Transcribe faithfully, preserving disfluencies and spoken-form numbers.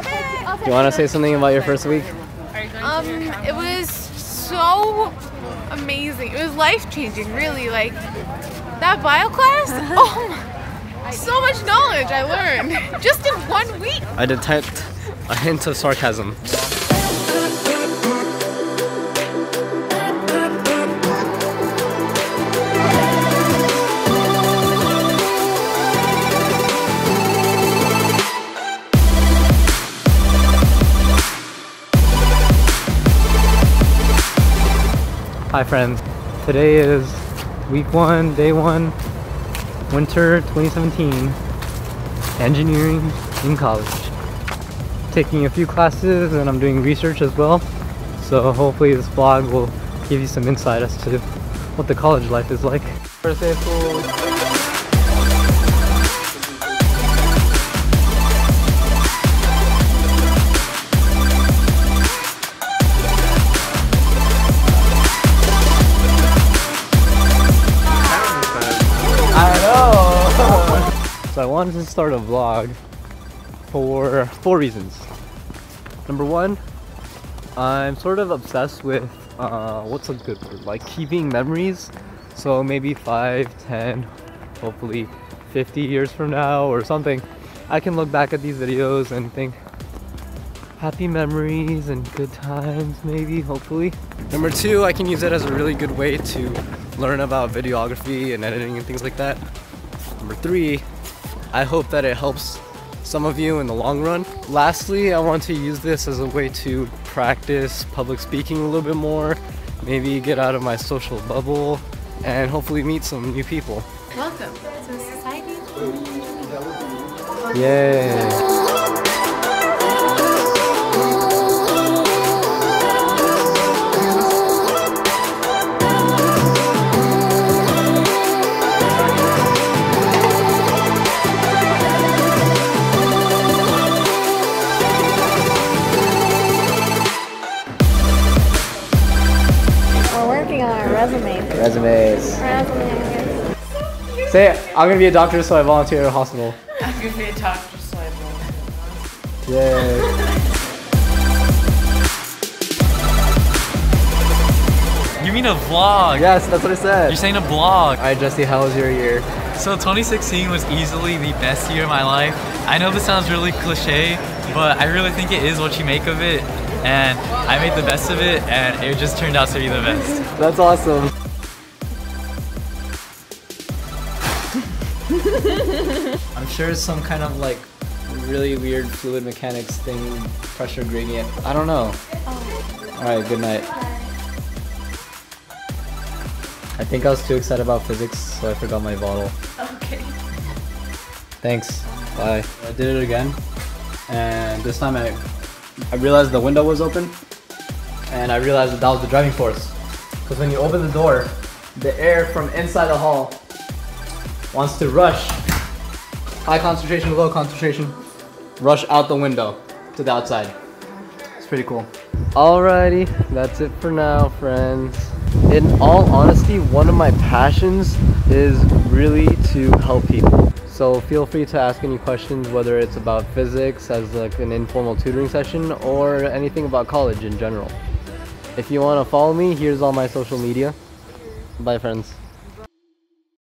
Do you want to say something about your first week? Um, it was so amazing. It was life-changing, really. Like, that bio class, oh my, so much knowledge I learned just in one week. I detect a hint of sarcasm. Hi friends, today is week one, day one, winter twenty seventeen, engineering in college. Taking a few classes and I'm doing research as well, so hopefully this vlog will give you some insight as to what the college life is like. First day of school. So I wanted to start a vlog for four reasons. Number one, I'm sort of obsessed with uh, what's a good word, like keeping memories. So maybe five, ten, hopefully fifty years from now or something, I can look back at these videos and think happy memories and good times, maybe, hopefully. Number two, I can use it as a really good way to learn about videography and editing and things like that. Number three, I hope that it helps some of you in the long run. Lastly, I want to use this as a way to practice public speaking a little bit more, maybe get out of my social bubble, and hopefully meet some new people. Welcome to society. Yay! Resumes. Resumes. Resumes. Say it. I'm gonna be a doctor, so I volunteer at a hospital. I'm gonna be a doctor, so I volunteer at a hospital. Yay. You mean a vlog? Yes, that's what I said. You're saying a vlog. Alright, Jesse, how was your year? So twenty sixteen was easily the best year of my life. I know this sounds really cliche, but I really think it is what you make of it. And I made the best of it, and it just turned out to be the best. That's awesome. I'm sure it's some kind of like really weird fluid mechanics thing, pressure gradient. I don't know. Oh. Alright, good night. I think I was too excited about physics, so I forgot my bottle. Okay. Thanks. Bye. I did it again, and this time I I realized the window was open, and I realized that that was the driving force. Because when you open the door, the air from inside the hall wants to rush, high concentration, low concentration, rush out the window to the outside. It's pretty cool. Alrighty, that's it for now, friends. In all honesty, one of my passions is really to help people. So feel free to ask any questions, whether it's about physics as like an informal tutoring session or anything about college in general. If you want to follow me, here's all my social media. Bye friends.